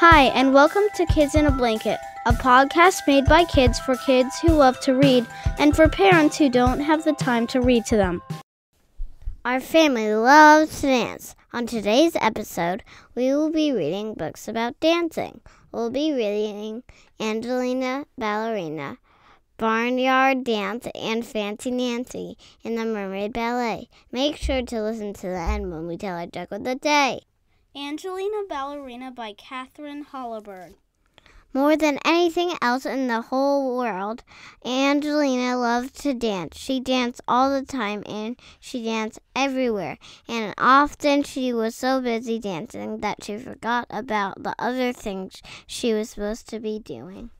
Hi, and welcome to Kids in a Blanket, a podcast made by kids for kids who love to read and for parents who don't have the time to read to them. Our family loves to dance. On today's episode, we will be reading books about dancing. We'll be reading Angelina Ballerina, Barnyard Dance, and Fancy Nancy and the Mermaid Ballet. Make sure to listen to the end when we tell our joke of the day. Angelina Ballerina by Katharine Holabird. More than anything else in the whole world, Angelina loved to dance. She danced all the time, and she danced everywhere. And often she was so busy dancing that she forgot about the other things she was supposed to be doing.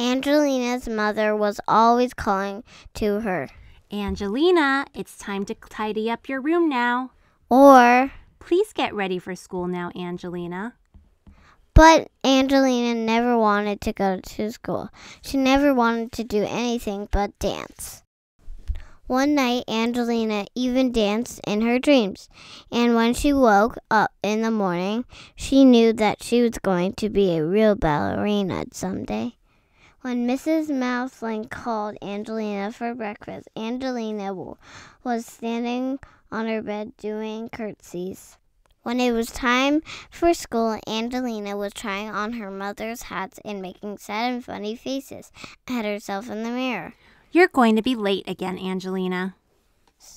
Angelina's mother was always calling to her, "Angelina, it's time to tidy up your room now." Or, "Please get ready for school now, Angelina." But Angelina never wanted to go to school. She never wanted to do anything but dance. One night, Angelina even danced in her dreams. And when she woke up in the morning, she knew that she was going to be a real ballerina someday. When Mrs. Mouseling called Angelina for breakfast, Angelina was standing on her bed doing curtsies. When it was time for school, Angelina was trying on her mother's hats and making sad and funny faces at herself in the mirror. "You're going to be late again, Angelina,"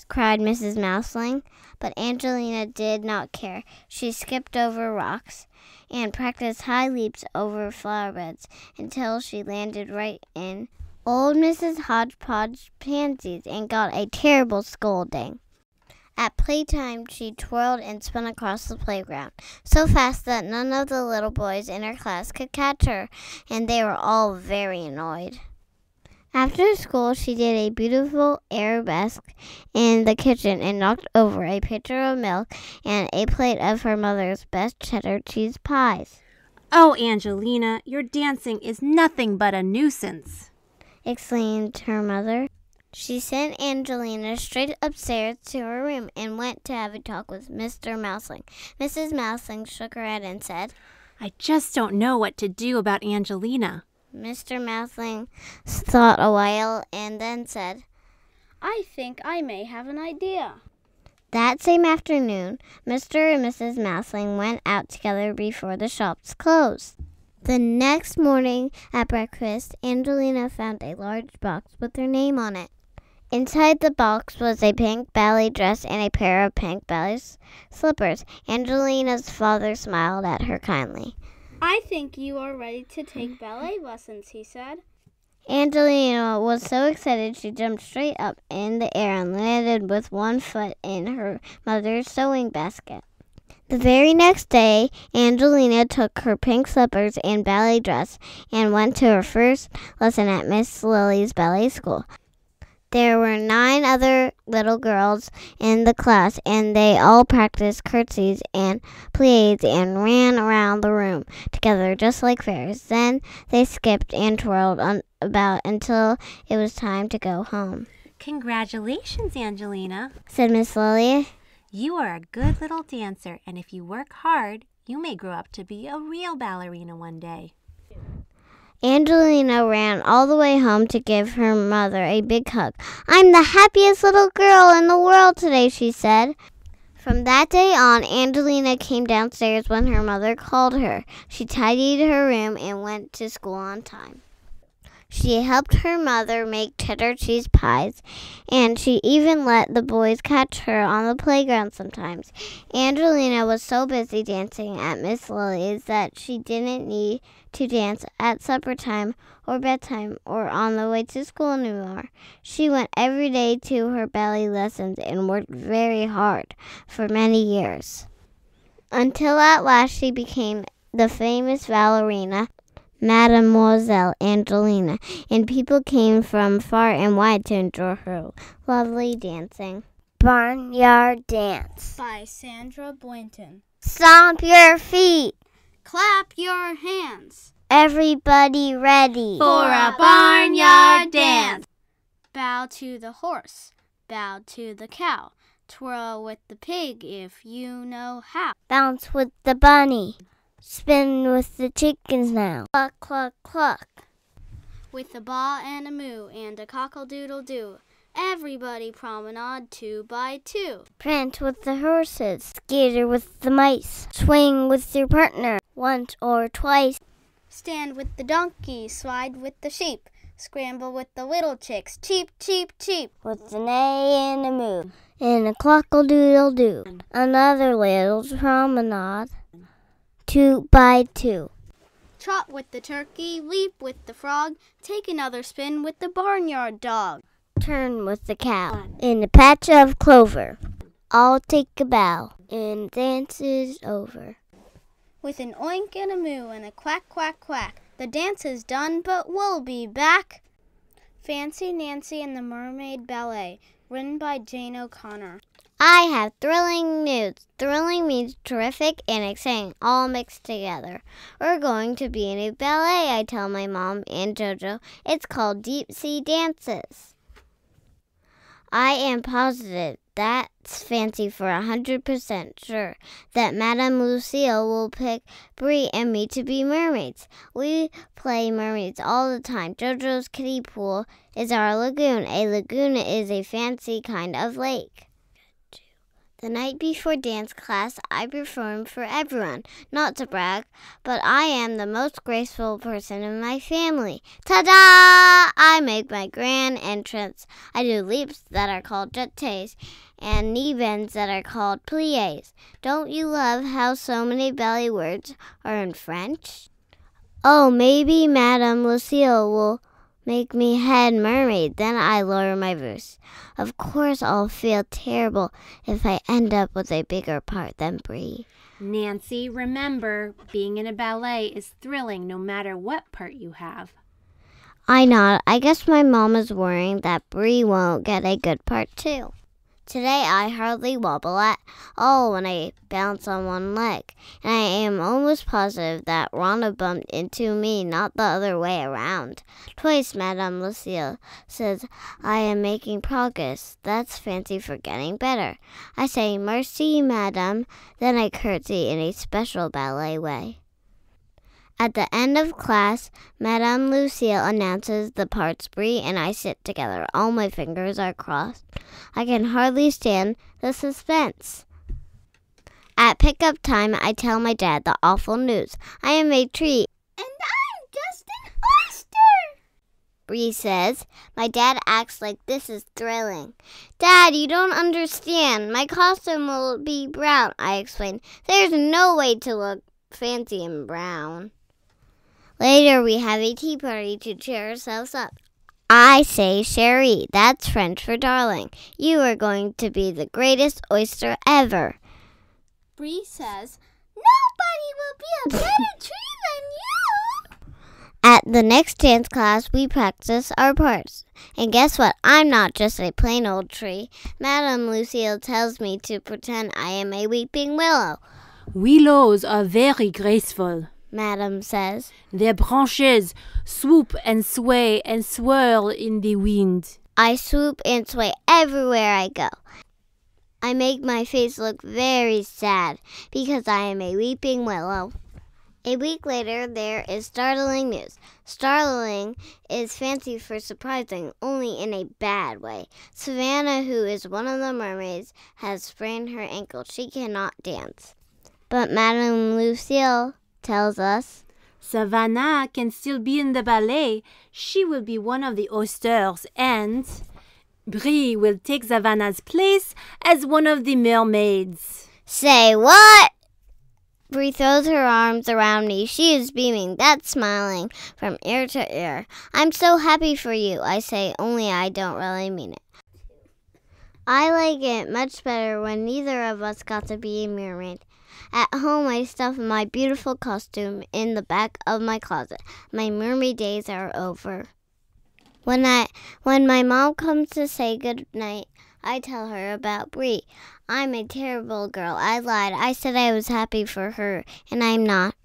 cried Mrs. Mouseling. But Angelina did not care. She skipped over rocks and practiced high leaps over flower beds until she landed right in old Mrs. Hodgepodge Pansies and got a terrible scolding. At playtime, she twirled and spun across the playground so fast that none of the little boys in her class could catch her, and they were all very annoyed. After school, she did a beautiful arabesque in the kitchen and knocked over a pitcher of milk and a plate of her mother's best cheddar cheese pies. "Oh, Angelina, your dancing is nothing but a nuisance," exclaimed her mother. She sent Angelina straight upstairs to her room and went to have a talk with Mr. Mouseling. Mrs. Mouseling shook her head and said, "I just don't know what to do about Angelina." Mr. Mouseling thought a while and then said, "I think I may have an idea." That same afternoon, Mr. and Mrs. Mouseling went out together before the shops closed. The next morning at breakfast, Angelina found a large box with her name on it. Inside the box was a pink ballet dress and a pair of pink ballet slippers. Angelina's father smiled at her kindly. "I think you are ready to take ballet lessons," he said. Angelina was so excited she jumped straight up in the air and landed with one foot in her mother's sewing basket. The very next day, Angelina took her pink slippers and ballet dress and went to her first lesson at Miss Lily's ballet school. There were 9 other little girls in the class, and they all practiced curtsies and plies and ran around the room together just like fairies. Then they skipped and twirled about until it was time to go home. "Congratulations, Angelina," said Miss Lily. "You are a good little dancer, and if you work hard, you may grow up to be a real ballerina one day." Angelina ran all the way home to give her mother a big hug. "I'm the happiest little girl in the world today," she said. From that day on, Angelina came downstairs when her mother called her. She tidied her room and went to school on time. She helped her mother make cheddar cheese pies, and she even let the boys catch her on the playground sometimes. Angelina was so busy dancing at Miss Lily's that she didn't need to dance at supper time or bedtime or on the way to school anymore. She went every day to her ballet lessons and worked very hard for many years, until at last she became the famous ballerina Mademoiselle Angelina, and people came from far and wide to enjoy her lovely dancing. Barnyard Dance by Sandra Boynton. Stomp your feet, clap your hands, everybody ready for a barnyard dance. Bow to the horse, bow to the cow, twirl with the pig if you know how, bounce with the bunny, Spin with the chickens now. Cluck, cluck, cluck. With a baa and a moo and a cockle-doodle-doo, everybody promenade 2 by 2. Prance with the horses, skitter with the mice, swing with your partner once or twice. Stand with the donkey, slide with the sheep, scramble with the little chicks, cheep, cheep, cheep. With a neigh and a moo and a cockle-doodle-doo, another little promenade 2 by 2. Trot with the turkey, leap with the frog, take another spin with the barnyard dog. Turn with the cow in a patch of clover. I'll take a bow and dance is over. With an oink and a moo and a quack, quack, quack, the dance is done but we'll be back. Fancy Nancy and the Mermaid Ballet, written by Jane O'Connor. I have thrilling news. Thrilling means terrific and exciting, all mixed together. We're going to be in a ballet, I tell my mom and JoJo. It's called Deep Sea Dances. I am positive, that's Fancy for 100% sure, that Madame Lucille will pick Bree and me to be mermaids. We play mermaids all the time. JoJo's kiddie pool is our lagoon. A lagoon is a fancy kind of lake. The night before dance class, I performed for everyone. Not to brag, but I am the most graceful person in my family. Ta-da! I make my grand entrance. I do leaps that are called jetés and knee bends that are called pliés. Don't you love how so many ballet words are in French? Oh, maybe Madame Lucille will make me head mermaid, then I lower my voice. Of course I'll feel terrible if I end up with a bigger part than Bree. Nancy, remember, being in a ballet is thrilling no matter what part you have. I nod. I guess my mom is worrying that Bree won't get a good part too. Today I hardly wobble at all when I bounce on one leg, and I am almost positive that Rhonda bumped into me, not the other way around. Twice Madame Lucille says I am making progress. That's Fancy for getting better. I say, "Merci, Madame," then I curtsy in a special ballet way. At the end of class, Madame Lucille announces the parts. Bree and I sit together. All my fingers are crossed. I can hardly stand the suspense. At pickup time, I tell my dad the awful news. I am a tree. And I'm just an oyster, Bree says. My dad acts like this is thrilling. Dad, you don't understand. My costume will be brown, I explain. There's no way to look fancy in brown. Later, we have a tea party to cheer ourselves up. I say, "Chérie," that's French for darling. You are going to be the greatest oyster ever. Bree says, "Nobody will be a better tree than you." At the next dance class, we practice our parts. And guess what? I'm not just a plain old tree. Madame Lucille tells me to pretend I am a weeping willow. Willows are very graceful, Madame says. Their branches swoop and sway and swirl in the wind. I swoop and sway everywhere I go. I make my face look very sad because I am a weeping willow. A week later, there is startling news. Startling is Fancy for surprising, only in a bad way. Savannah, who is one of the mermaids, has sprained her ankle. She cannot dance. But Madame Lucille tells us, "Savannah can still be in the ballet. She will be one of the oysters, and Bree will take Savannah's place as one of the mermaids." Say what? Bree throws her arms around me. She is beaming, that's smiling, from ear to ear. I'm so happy for you, I say, only I don't really mean it. I like it much better when neither of us got to be a mermaid. At home, I stuff my beautiful costume in the back of my closet. My mermaid days are over. When my mom comes to say goodnight, I tell her about Bree. I'm a terrible girl. I lied. I said I was happy for her, and I'm not.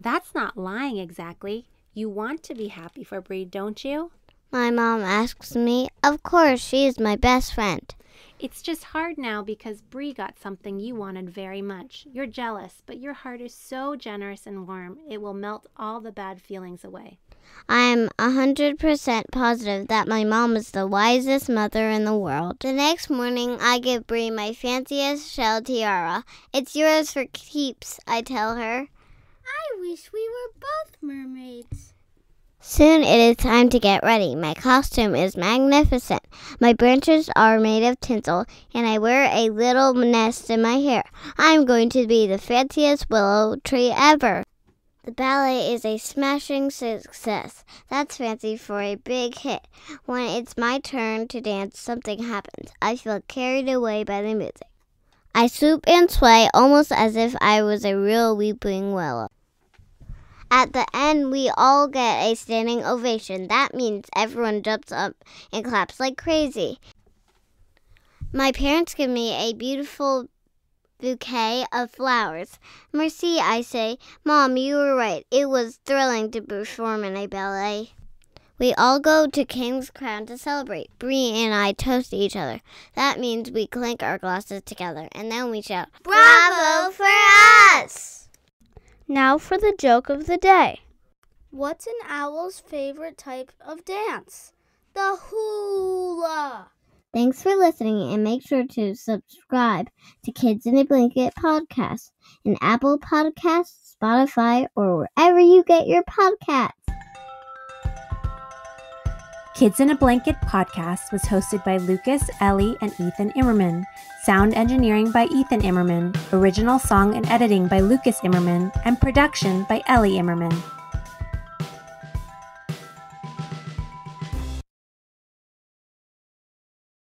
That's not lying exactly. You want to be happy for Bree, don't you? My mom asks me. Of course, she is my best friend. It's just hard now because Bree got something you wanted very much. You're jealous, but your heart is so generous and warm, it will melt all the bad feelings away. I'm 100% positive that my mom is the wisest mother in the world. The next morning, I give Bree my fanciest shell tiara. It's yours for keeps, I tell her. I wish we were both mermaids. Soon it is time to get ready. My costume is magnificent. My branches are made of tinsel, and I wear a little nest in my hair. I'm going to be the fanciest willow tree ever. The ballet is a smashing success. That's fancy for a big hit. When it's my turn to dance, something happens. I feel carried away by the music. I swoop and sway almost as if I was a real weeping willow. At the end, we all get a standing ovation. That means everyone jumps up and claps like crazy. My parents give me a beautiful bouquet of flowers. Merci, I say. Mom, you were right. It was thrilling to perform in a ballet. We all go to King's Crown to celebrate. Bree and I toast each other. That means we clink our glasses together, and then we shout, "Bravo for us!" Now for the joke of the day. What's an owl's favorite type of dance? The hula. Thanks for listening, and make sure to subscribe to Kids in a Blanket podcast in Apple Podcasts, Spotify, or wherever you get your podcasts. Kids in a Blanket podcast was hosted by Lucas, Ellie, and Ethan Immerman. Sound engineering by Ethan Immerman. Original song and editing by Lucas Immerman. And production by Ellie Immerman.